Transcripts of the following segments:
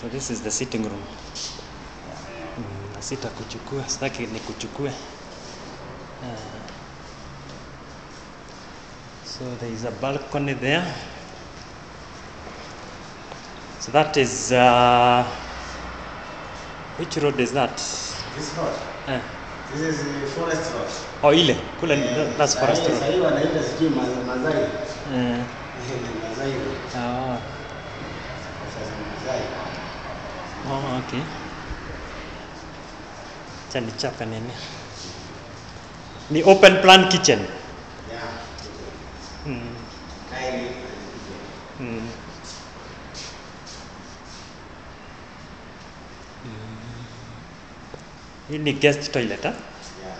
So this is the sitting room. Sita kuchukua, sitaki ni kuchukue. So there is a balcony there. So that is, which road is that? This road. This is the Forest Road. Oh, ile. Kule, that's Forest Road. Sahiwa na ile sijui Mazai. Mazai. Oh. Mazai. Oh, okay. Chani chapa nene. Ni open plan kitchen. Yeah. In the guest toilet, huh? Yeah.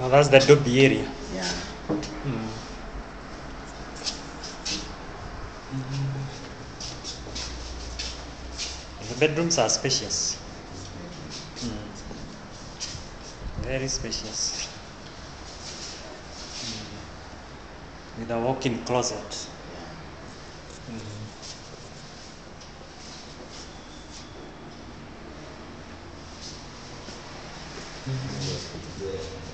Well, that's the Dobby area. Yeah. The bedrooms are spacious. Very spacious. With a walk-in closet. Yeah.